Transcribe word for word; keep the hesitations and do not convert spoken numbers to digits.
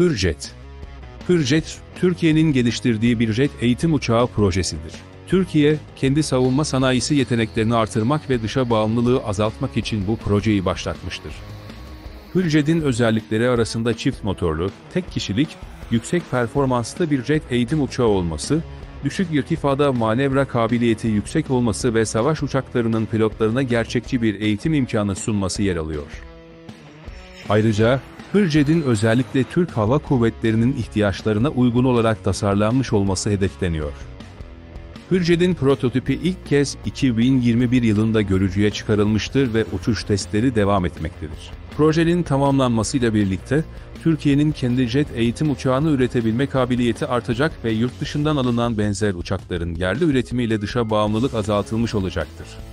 Hürjet. Hürjet, Türkiye'nin geliştirdiği bir jet eğitim uçağı projesidir. Türkiye, kendi savunma sanayisi yeteneklerini artırmak ve dışa bağımlılığı azaltmak için bu projeyi başlatmıştır. Hürjet'in özellikleri arasında çift motorlu, tek kişilik, yüksek performanslı bir jet eğitim uçağı olması, düşük irtifada manevra kabiliyeti yüksek olması ve savaş uçaklarının pilotlarına gerçekçi bir eğitim imkanı sunması yer alıyor. Ayrıca, Hürjet'in özellikle Türk Hava Kuvvetleri'nin ihtiyaçlarına uygun olarak tasarlanmış olması hedefleniyor. Hürjet'in prototipi ilk kez iki bin yirmi bir yılında görücüye çıkarılmıştır ve uçuş testleri devam etmektedir. Projenin tamamlanmasıyla birlikte, Türkiye'nin kendi jet eğitim uçağını üretebilme kabiliyeti artacak ve yurt dışından alınan benzer uçakların yerli üretimiyle dışa bağımlılık azaltılmış olacaktır.